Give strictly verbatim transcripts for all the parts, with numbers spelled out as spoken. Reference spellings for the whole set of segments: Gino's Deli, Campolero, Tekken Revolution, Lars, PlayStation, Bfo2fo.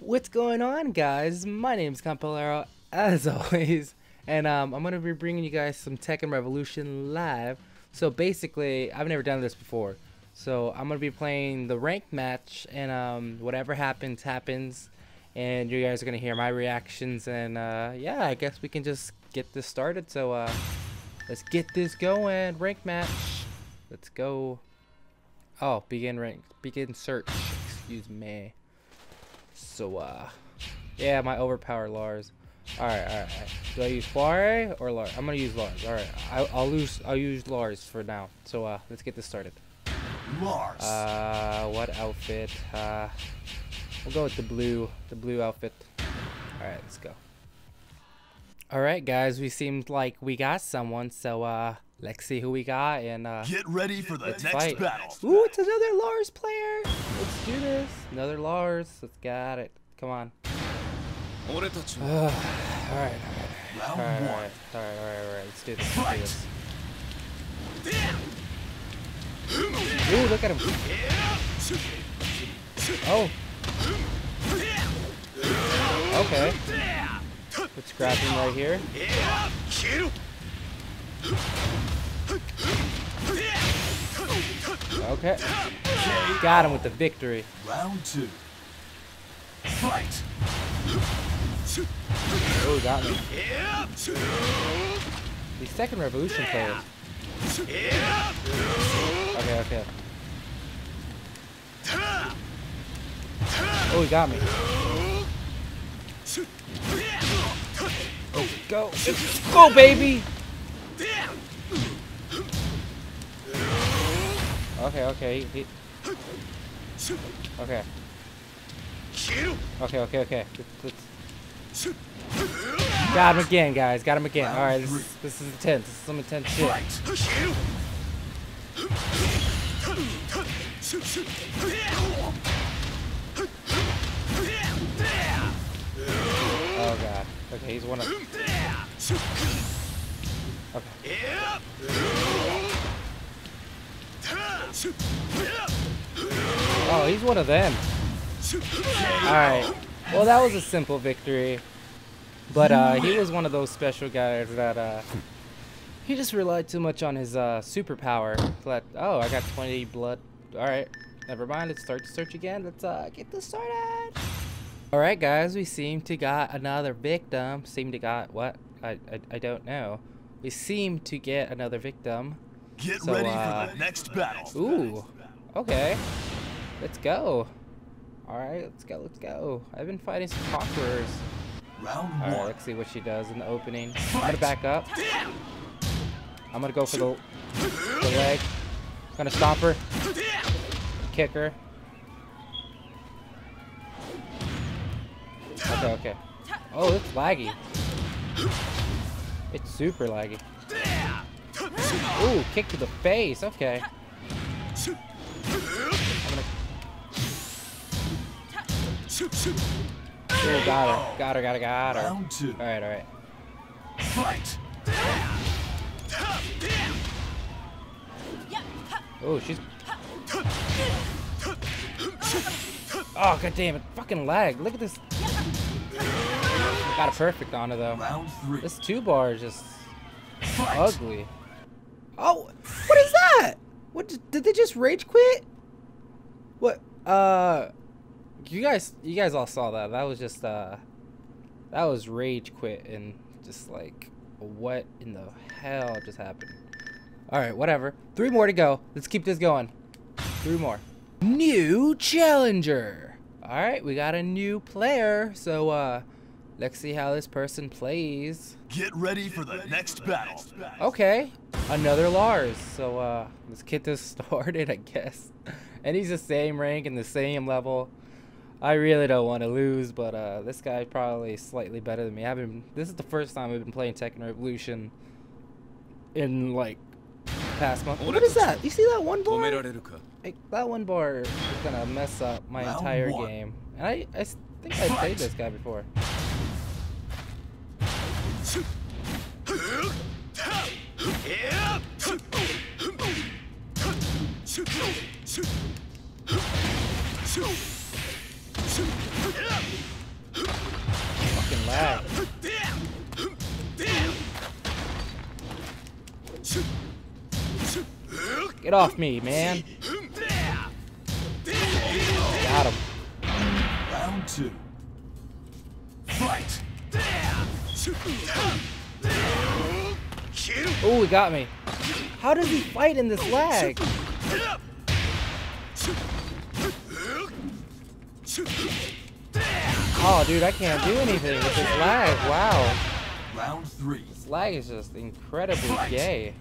What's going on, guys? My name is Campolero, as always, and um, I'm going to be bringing you guys some Tekken Revolution live. So basically, I've never done this before, so I'm going to be playing the ranked match, and um, whatever happens, happens, and you guys are going to hear my reactions, and uh, yeah, I guess we can just get this started, so uh, let's get this going. Ranked match, let's go. Oh, begin rank, begin search, excuse me. So, uh, yeah, my overpowered Lars. Alright, alright, alright. Do I use Foray or Lars? I'm gonna use Lars. Alright, I'll lose, I'll use Lars for now. So, uh, let's get this started. Lars! Uh, what outfit? Uh, we'll go with the blue, the blue outfit. Alright, let's go. Alright, guys, we seemed like we got someone, so, uh, let's see who we got and, uh, get ready for the next fight. battle. Ooh, it's another Lars player! Let's do this. Another Lars. Let's got it. Come on. Alright, alright. Alright, alright, alright, alright. Let's do this. Let's do this. Ooh, look at him. Oh. Okay. Let's grab him right here. Okay. Got him with the victory. Round two. Fight. Oh, got me. These second revolution players. Okay, okay. Oh, he got me. Let's go. Let's go, baby. Okay, okay, he, he. Okay. Okay, okay, okay. Let's, let's. Got him again, guys. Got him again. All right, this is, this is intense. This is some intense shit. Oh god. Okay, he's one of. Okay. Oh, he's one of them. Alright. Well, that was a simple victory. But uh, he was one of those special guys that uh, he just relied too much on his uh, superpower. That, oh, I got twenty blood. Alright. Never mind. Let's start the search again. Let's uh, get this started. Alright, guys. We seem to got another victim. Seem to got what? I, I, I don't know. We seem to get another victim. Get so, ready uh, for the next battle. Ooh. Okay. Let's go. Alright, let's go, let's go. I've been fighting some conquerors. Alright, let's see what she does in the opening. I'm gonna back up. I'm gonna go for the, the leg. I'm gonna stomp her. Kick her. Okay, okay. Oh, it's laggy. It's super laggy. Ooh, kick to the face, okay. I'm gonna... Ooh, got her, got her, got her, got her. Alright, alright. Ooh, she's... Oh, god damn it, fucking lag, look at this. Got a perfect on her though. This two bar is just ugly. Oh, what is that? What did they just rage quit? What? Uh, you guys, you guys all saw that. That was just uh, that was rage quit and just like, what in the hell just happened? All right, whatever. Three more to go. Let's keep this going. Three more. New challenger. All right, we got a new player. So uh, let's see how this person plays. Get ready for the next battle. Okay. Another Lars, so uh, let's get this started, I guess. And he's the same rank and the same level. I really don't want to lose, but uh, this guy probably slightly better than me. I've been. This is the first time I've been playing Tekken Revolution in like past month. What is that? You see that one bar? Like, that one bar is gonna mess up my entire game. And I, I think I played this guy before. Fucking lag. Get off me, man. Got him. Round two. Fight. Oh, he got me. How does he fight in this lag? Oh, dude, I can't do anything with this lag. Wow. Round three. This lag is just incredibly fight. Gay.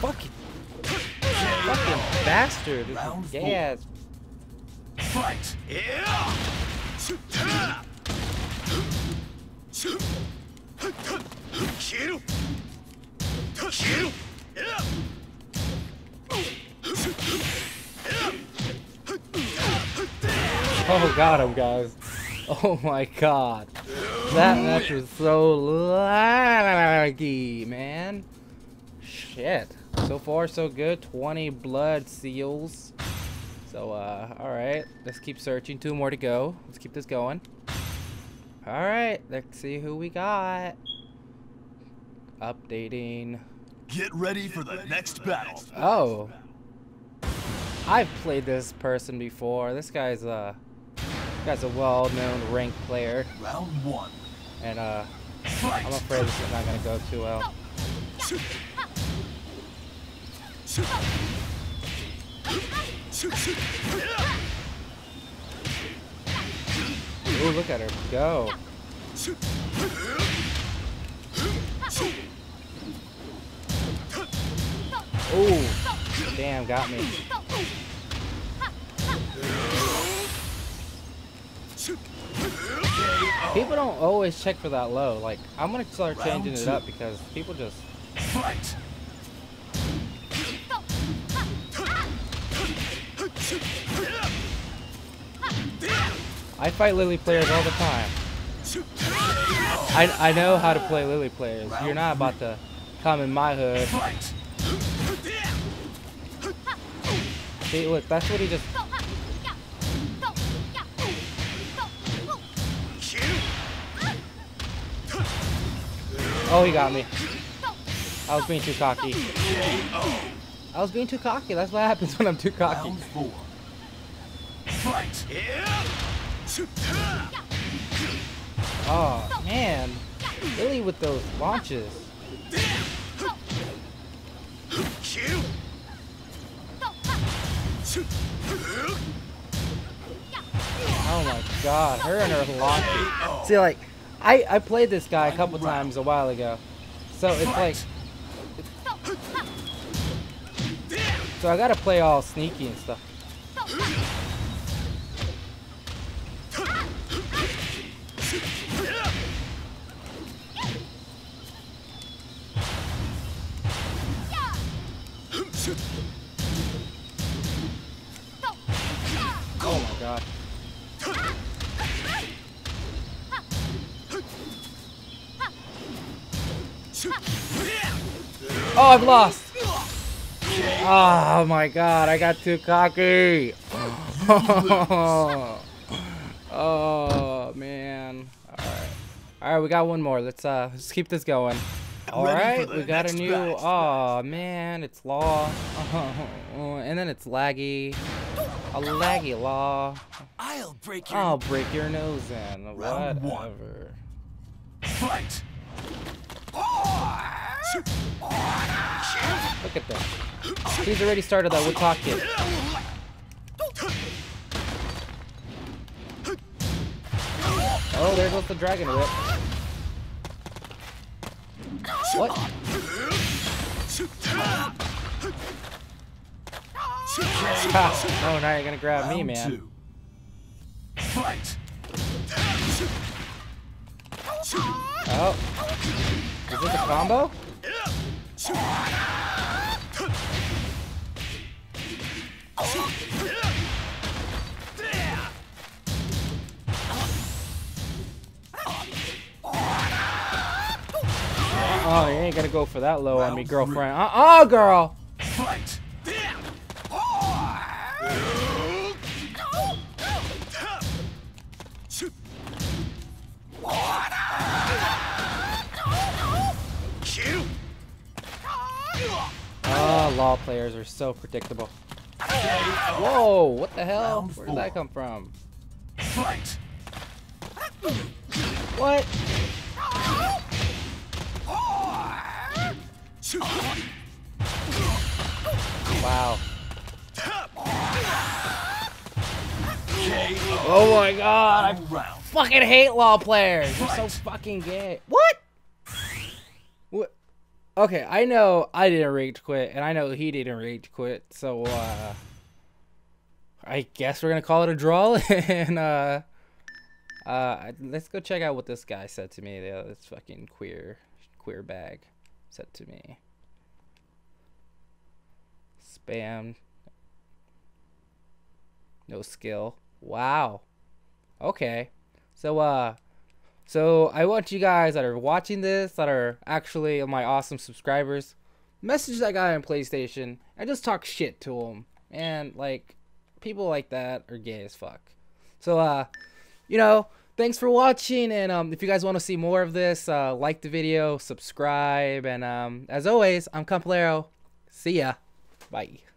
Fucking, fucking bastard! This is gay ass. Fight! Oh, got him, guys! Oh my God! That match was so laggy, man. Shit. So far, so good. twenty blood seals. So, uh, alright. Let's keep searching. Two more to go. Let's keep this going. Alright. Let's see who we got. Updating. Get ready for the next battle. Oh. I've played this person before. This guy's, uh, this guy's a well-known ranked player. Round one. And, uh, I'm afraid this is not going to go too well. Oh, look at her go. Oh, damn, got me. People don't always check for that low. Like, I'm going to start changing it up because people just... Fight! I fight Lily players all the time. I, I know how to play Lily players. You're not about to come in my hood. See, look, that's what he just... Oh, he got me. I was being too cocky. I was being too cocky. That's what happens when I'm too cocky. Oh, man. Really with those launches. Oh, my God. Her and her launches. See, like, I, I played this guy a couple times a while ago. So it's like... So I gotta play all sneaky and stuff. Oh my God. Oh, I've lost. Oh my God, I got too cocky. Oh, oh man. Alright. Alright, we got one more. Let's uh let's keep this going. Alright, we got a new batch. Oh man, it's law. Oh, and then it's laggy. A laggy law. I'll break your I'll break your nose in. Round whatever. One. Fight. Look at that. He's already started that Woodcock kid. Oh, there goes the dragon whip. What? Oh, now you're gonna grab Round me, man. Two. Fight. Oh. Is this a combo? Oh, you ain't gonna go for that low on me, girlfriend. Uh-uh, girl! Fight! Oh, LOL players are so predictable. Whoa, what the hell? Where did that come from? Fight! What? Wow. Oh my god, I fucking hate LOL players. They're so fucking gay. What? What? Okay, I know I didn't rage quit, and I know he didn't rage quit, so, uh... I guess we're gonna call it a draw, and, uh... Uh, let's go check out what this guy said to me, this fucking queer, queer bag. Said to me. Spam. No skill. Wow. Okay. So uh so I want you guys that are watching this, that are actually my awesome subscribers, message that guy on PlayStation and just talk shit to him. And like people like that are gay as fuck. So uh you know, thanks for watching, and um, if you guys want to see more of this, uh, like the video, subscribe, and um, as always, I'm Campolero. See ya. Bye.